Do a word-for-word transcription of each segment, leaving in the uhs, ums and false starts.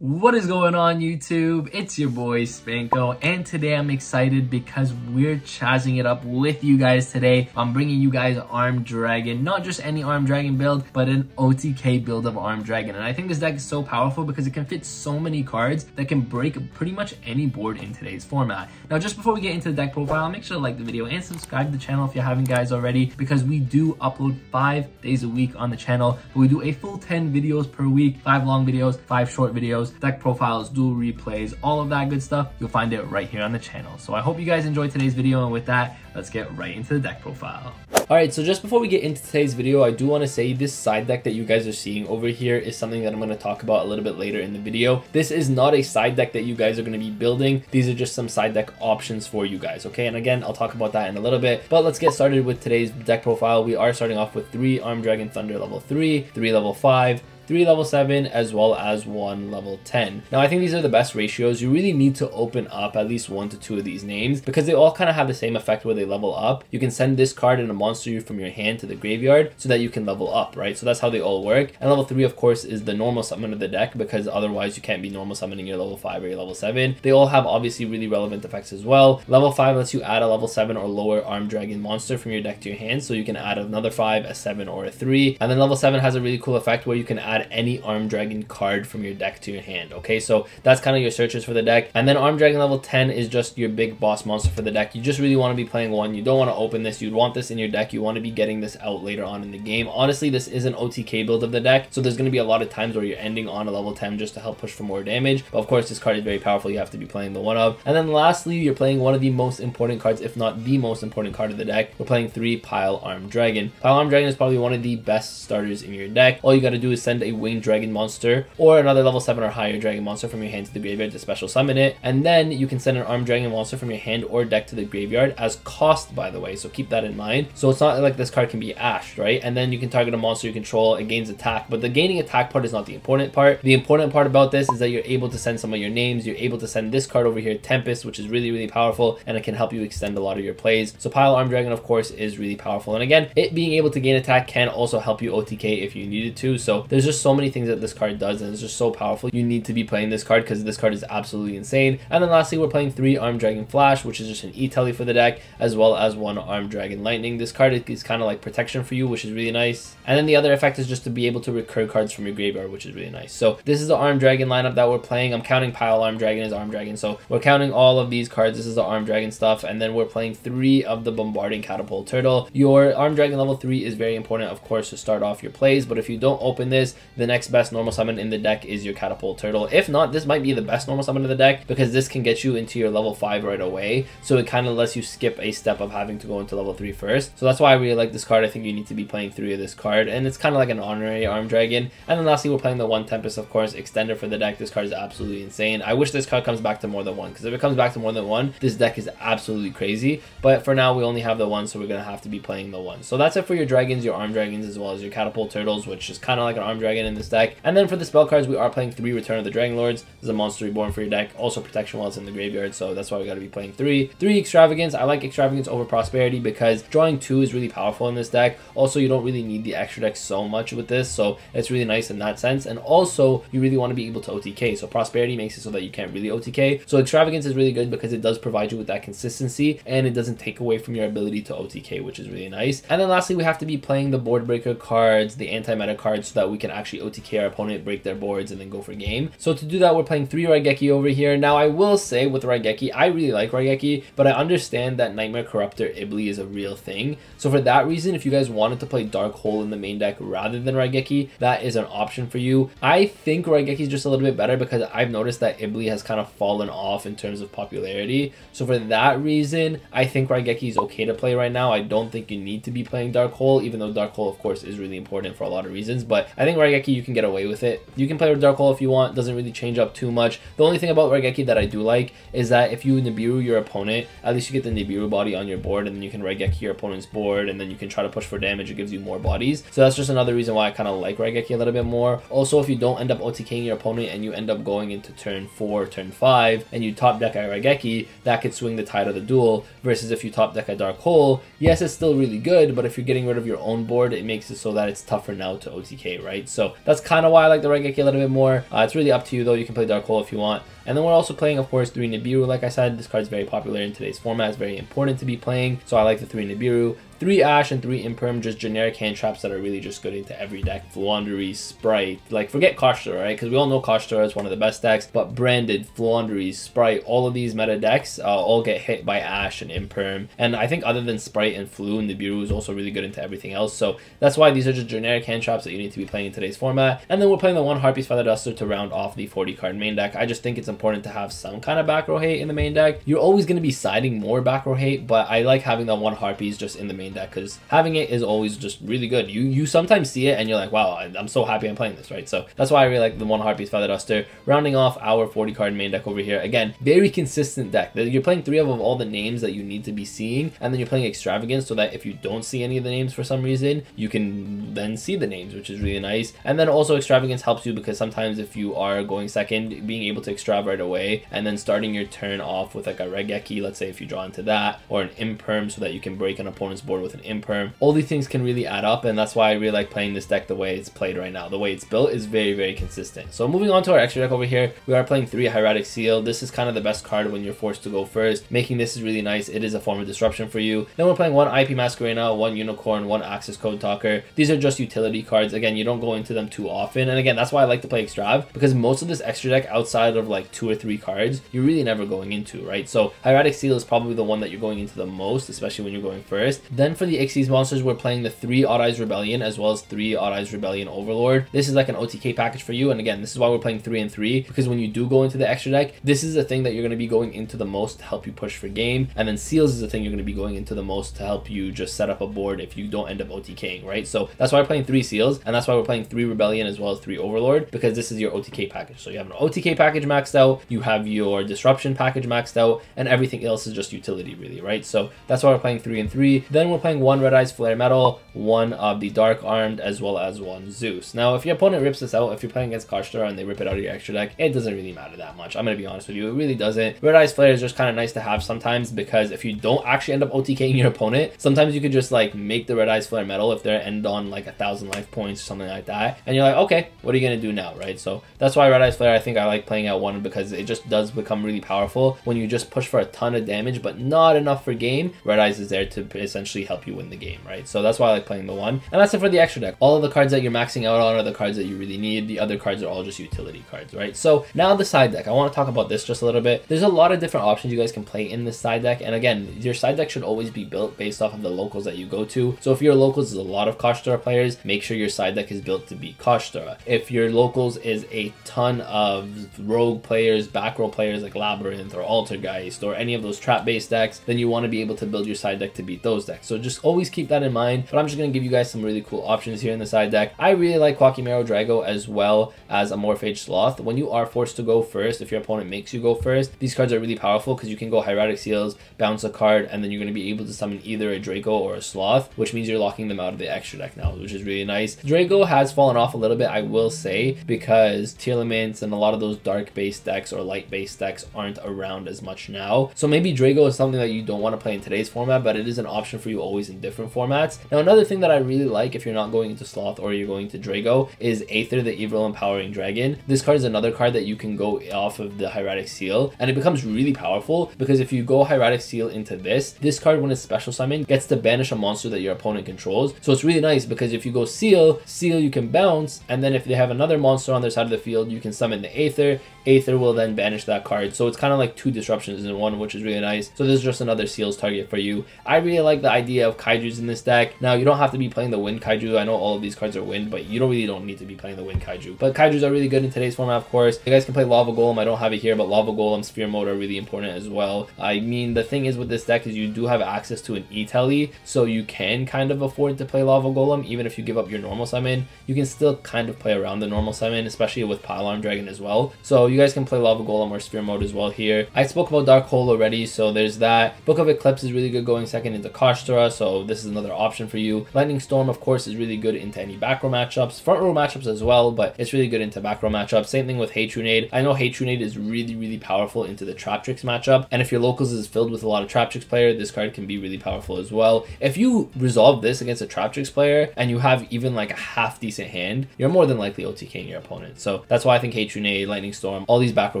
What is going on YouTube? It's your boy Spanko, and today I'm excited because we're charging it up with you guys today. I'm bringing you guys Armed Dragon, not just any Armed Dragon build, but an O T K build of Armed Dragon. And I think this deck is so powerful because it can fit so many cards that can break pretty much any board in today's format. Now, just before we get into the deck profile, make sure to like the video and subscribe to the channel if you haven't guys already, because we do upload five days a week on the channel, but we do a full ten videos per week, five long videos, five short videos, deck profiles, dual replays, all of that good stuff. You'll find it right here on the channel. So I hope you guys enjoyed today's video, and with that, let's get right into the deck profile. Alright, so just before we get into today's video, I do want to say this side deck that you guys are seeing over here is something that I'm going to talk about a little bit later in the video. This is not a side deck that you guys are going to be building. These are just some side deck options for you guys, okay? And again, I'll talk about that in a little bit, but let's get started with today's deck profile. We are starting off with three Armed Dragon Thunder level three, three level five, three level seven, as well as one level ten. Now, I think these are the best ratios. You really need to open up at least one to two of these names because they all kind of have the same effect where they level up. You can send this card and a monster from your hand to the graveyard so that you can level up, right? So that's how they all work. And level three, of course, is the normal summon of the deck, because otherwise you can't be normal summoning your level five or your level seven. They all have obviously really relevant effects as well. Level five lets you add a level seven or lower Armed Dragon monster from your deck to your hand, so you can add another five, a seven, or a three. And then level seven has a really cool effect where you can add any Armed Dragon card from your deck to your hand, okay? So that's kind of your searches for the deck. And then Armed Dragon level ten is just your big boss monster for the deck. You just really want to be playing one. You don't want to open this. You'd want this in your deck. You want to be getting this out later on in the game. Honestly, this is an O T K build of the deck, so there's going to be a lot of times where you're ending on a level ten just to help push for more damage. But of course, this card is very powerful. You have to be playing the one of. And then lastly, you're playing one of the most important cards, if not the most important card of the deck. We're playing three Pile Armed Dragon. Pile Armed Dragon is probably one of the best starters in your deck. All you got to do is send a a winged dragon monster or another level seven or higher dragon monster from your hand to the graveyard to special summon it, and then you can send an Armed Dragon monster from your hand or deck to the graveyard as cost, by the way, so keep that in mind. So it's not like this card can be Ashed, right? And then you can target a monster you control. It gains attack, but the gaining attack part is not the important part. The important part about this is that you're able to send some of your names. You're able to send this card over here, Tempest, which is really really powerful, and it can help you extend a lot of your plays. So Pile Armed Dragon, of course, is really powerful, and again, it being able to gain attack can also help you O T K if you needed to. So there's just so many things that this card does, and it's just so powerful. You need to be playing this card because this card is absolutely insane. And then lastly, we're playing three Armed Dragon Flash, which is just an E-Telly for the deck, as well as one Armed Dragon Lightning. This card is kind of like protection for you, which is really nice. And then the other effect is just to be able to recur cards from your graveyard, which is really nice. So this is the Armed Dragon lineup that we're playing. I'm counting Pile Armed Dragon as Armed Dragon, so we're counting all of these cards. This is the Armed Dragon stuff. And then we're playing three of the Bombarding Catapult Turtle. Your Armed Dragon level three is very important, of course, to start off your plays, but if you don't open this, the next best normal summon in the deck is your Catapult Turtle. If not, this might be the best normal summon in the deck because this can get you into your level five right away. So it kind of lets you skip a step of having to go into level three first. So that's why I really like this card. I think you need to be playing three of this card, and it's kind of like an honorary Armed Dragon. And then lastly, we're playing the one Tempest, of course, extender for the deck. This card is absolutely insane. I wish this card comes back to more than one, because if it comes back to more than one, this deck is absolutely crazy. But for now, we only have the one, so we're going to have to be playing the one. So that's it for your Dragons, your Armed Dragons, as well as your Catapult Turtles, which is kind of like an Armed Dragon in this deck. And then for the spell cards, we are playing three Return of the Dragon Lords. This is a monster reborn for your deck, also protection while it's in the graveyard, so that's why we got to be playing three. Three Extravagance. I like Extravagance over Prosperity because drawing two is really powerful in this deck. Also, you don't really need the extra deck so much with this, so it's really nice in that sense. And also, you really want to be able to O T K, so Prosperity makes it so that you can't really O T K. So Extravagance is really good because it does provide you with that consistency, and it doesn't take away from your ability to O T K, which is really nice. And then lastly, we have to be playing the board breaker cards, the anti-meta cards, so that we can actually O T K our opponent, break their boards, and then go for game. So to do that, we're playing three Raigeki over here. Now, I will say with Raigeki, I really like Raigeki, but I understand that Nightmare Corruptor Iblee is a real thing. So for that reason, if you guys wanted to play Dark Hole in the main deck rather than Raigeki, that is an option for you. I think Raigeki is just a little bit better because I've noticed that Iblee has kind of fallen off in terms of popularity. So for that reason, I think Raigeki is okay to play right now. I don't think you need to be playing Dark Hole, even though Dark Hole, of course, is really important for a lot of reasons. But I think Raigeki, you can get away with it. You can play with Dark Hole if you want. Doesn't really change up too much. The only thing about Raigeki that I do like is that if you Nibiru your opponent, at least you get the Nibiru body on your board, and then you can Raigeki your opponent's board, and then you can try to push for damage. It gives you more bodies. So that's just another reason why I kind of like Raigeki a little bit more. Also, if you don't end up O T K-ing your opponent and you end up going into turn four, turn five, and you top deck at Raigeki, that could swing the tide of the duel. Versus if you top deck at Dark Hole, yes, it's still really good, but if you're getting rid of your own board, it makes it so that it's tougher now to O T K, right? So So that's kind of why I like the Raigeki a little bit more. Uh, it's really up to you though. You can play Dark Hole if you want. And then we're also playing, of course, three Nibiru. Like I said, this card's very popular in today's format. It's very important to be playing. So I like the three Nibiru. three Ash and three Imperm, just generic hand traps that are really just good into every deck. Flandry, Sprite, like forget Kashtira, right? Because we all know Kashtira is one of the best decks, but Branded, Flandry, Sprite, all of these meta decks uh, all get hit by Ash and Imperm. And I think other than Sprite and Flu, Nibiru is also really good into everything else. So that's why these are just generic hand traps that you need to be playing in today's format. And then we're playing the one Harpy's Feather Duster to round off the forty card main deck. I just think it's important to have some kind of back row hate in the main deck. You're always going to be siding more back row hate, but I like having that one Harpy's just in the main deck because having it is always just really good. You you sometimes see it and you're like, wow, I'm so happy I'm playing this, right? So that's why I really like the one Harpy's Feather Duster, rounding off our forty card main deck over here. Again, very consistent deck. You're playing three of all the names that you need to be seeing, and then you're playing Extravagance so that if you don't see any of the names for some reason, you can then see the names, which is really nice. And then also Extravagance helps you because sometimes if you are going second, being able to extrav right away and then starting your turn off with like a Raigeki, let's say if you draw into that, or an Imperm so that you can break an opponent's board with an Imperm. All these things can really add up, and that's why I really like playing this deck the way it's played right now. The way it's built is very, very consistent. So moving on to our extra deck over here, we are playing three Hieratic Seal. This is kind of the best card when you're forced to go first. Making this is really nice. It is a form of disruption for you. Then we're playing one I P Masquerina, one Unicorn, one Axis Code Talker. These are just utility cards. Again, you don't go into them too often, and again, that's why I like to play Extrav, because most of this extra deck outside of like two or three cards, you're really never going into, right? So Hieratic Seal is probably the one that you're going into the most, especially when you're going first. Then for the Xyz monsters, we're playing the three Odd Eyes Rebellion as well as three Odd Eyes Rebellion Overlord. This is like an O T K package for you, and again, this is why we're playing three and three, because when you do go into the extra deck, this is the thing that you're going to be going into the most to help you push for game, and then Seals is the thing you're going to be going into the most to help you just set up a board if you don't end up O T K ing, right? So that's why we're playing three Seals, and that's why we're playing three Rebellion as well as three Overlord, because this is your O T K package. So you have an O T K package maxed out, you have your disruption package maxed out, and everything else is just utility really, right? So that's why we're playing three and three. Then we're playing one Red Eyes Flare Metal, one of the Dark Armed, as well as one Zeus. Now if your opponent rips this out, if you're playing against Kashtira and they rip it out of your extra deck, it doesn't really matter that much. I'm gonna be honest with you, it really doesn't. Red Eyes Flare is just kind of nice to have sometimes, because if you don't actually end up O T K ing your opponent, sometimes you could just like make the Red Eyes Flare Metal if they're end on like a thousand life points or something like that, and you're like, okay, what are you gonna do now, right? So that's why Red Eyes Flare, I think I like playing at one, because it just does become really powerful when you just push for a ton of damage but not enough for game. Red Eyes is there to essentially help you win the game, right? So that's why I like playing the one. And that's it for the extra deck. All of the cards that you're maxing out on are the cards that you really need. The other cards are all just utility cards, right? So now the side deck, I want to talk about this just a little bit. There's a lot of different options you guys can play in this side deck, and again, your side deck should always be built based off of the locals that you go to. So if your locals is a lot of Kashtira players, make sure your side deck is built to be Kashtira. If your locals is a ton of rogue players, back row players like Labyrinth or Altergeist or any of those trap based decks, then you want to be able to build your side deck to beat those decks. So just always keep that in mind. But I'm just going to give you guys some really cool options here in the side deck. I really like Quackymero Drago as well as Amorphage Sloth. When you are forced to go first, if your opponent makes you go first, these cards are really powerful because you can go Hieratic Seals, bounce a card, and then you're going to be able to summon either a Drago or a Sloth, which means you're locking them out of the extra deck now, which is really nice. Drago has fallen off a little bit, I will say, because tier limits and a lot of those dark based decks or light based decks aren't around as much now. So maybe Drago is something that you don't want to play in today's format, but it is an option for you always in different formats. Now another thing that I really like if you're not going into Sloth or you're going to Drago is Aether, the Evil Empowering Dragon. This card is another card that you can go off of the Hieratic Seal, and it becomes really powerful because if you go Hieratic Seal into this, this card when it's special summoned gets to banish a monster that your opponent controls. So it's really nice because if you go Seal, Seal you can bounce, and then if they have another monster on their side of the field, you can summon the Aether. Aether will then banish that card. So it's kind of like two disruptions in one, which is really nice. So this is just another Seals target for you. I really like the idea of Kaijus in this deck. Now you don't have to be playing the Wind Kaiju. I know all of these cards are Wind, but you don't really don't need to be playing the Wind Kaiju. But Kaijus are really good in today's format, of course. You guys can play Lava Golem. I don't have it here, but Lava Golem, Sphere Mode are really important as well. I mean, the thing is with this deck is you do have access to an E-Telly, so you can kind of afford to play Lava Golem. Even if you give up your normal summon, you can still kind of play around the normal summon, especially with Pile Armed Dragon as well. So you guys can play Lava Golem or Sphere Mode as well here. I spoke about Dark Hole already, so there's that. Book of Eclipse is really good going second into Kashtira. Kostura, so this is another option for you. Lightning Storm, of course, is really good into any back row matchups, front row matchups as well, but it's really good into back row matchups. Same thing with Hey Trunade. I know Hey Trunade is really, really powerful into the Trap Tricks matchup, and if your locals is filled with a lot of Trap Tricks player, this card can be really powerful as well. If you resolve this against a Trap Tricks player and you have even like a half decent hand, you're more than likely O T K-ing your opponent. So that's why I think Hey Trunade, Lightning Storm, all these back row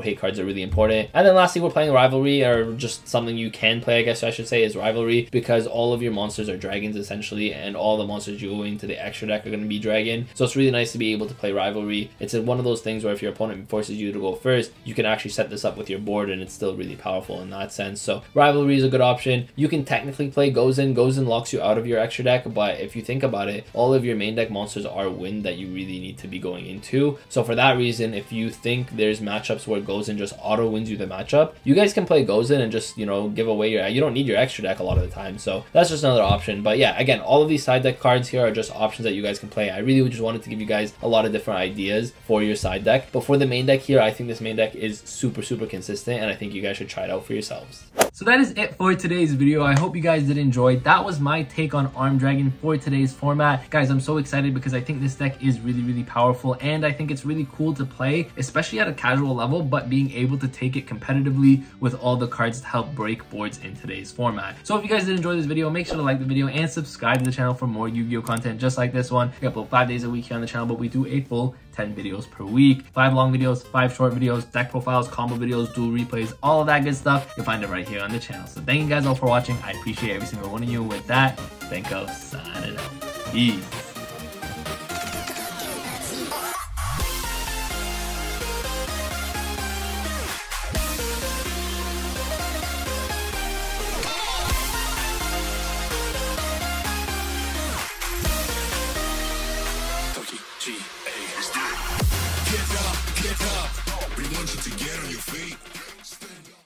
hate cards are really important. And then lastly, we're playing Rivalry, or just something you can play, I guess I should say, is Rivalry, because all of your monsters are dragons essentially, and all the monsters you go into the extra deck are going to be dragon. So it's really nice to be able to play Rivalry. It's one of those things where if your opponent forces you to go first, you can actually set this up with your board, and it's still really powerful in that sense. So Rivalry is a good option. You can technically play Gozen. Gozen locks you out of your extra deck, but if you think about it, all of your main deck monsters are wind that you really need to be going into. So for that reason, if you think there's matchups where Gozen just auto wins you the matchup, you guys can play Gozen and just, you know, give away your, you don't need your extra deck a lot of the time. So that's just another option. But yeah, again, all of these side deck cards here are just options that you guys can play. I really just wanted to give you guys a lot of different ideas for your side deck. But for the main deck here, I think this main deck is super, super consistent, and I think you guys should try it out for yourselves. So that is it for today's video. I hope you guys did enjoy. That was my take on Armed Dragon for today's format. Guys, I'm so excited because I think this deck is really, really powerful, and I think it's really cool to play, especially at a casual level, but being able to take it competitively with all the cards to help break boards in today's format. So if you guys did enjoy this video, make sure to like the video and subscribe to the channel for more Yu-Gi-Oh content just like this one. We upload five days a week here on the channel, but we do a full ten videos per week. Five long videos, five short videos, deck profiles, combo videos, dual replays, all of that good stuff. You'll find it right here on the channel. So thank you guys all for watching. I appreciate every single one of you. With that, Benko signing out. Peace.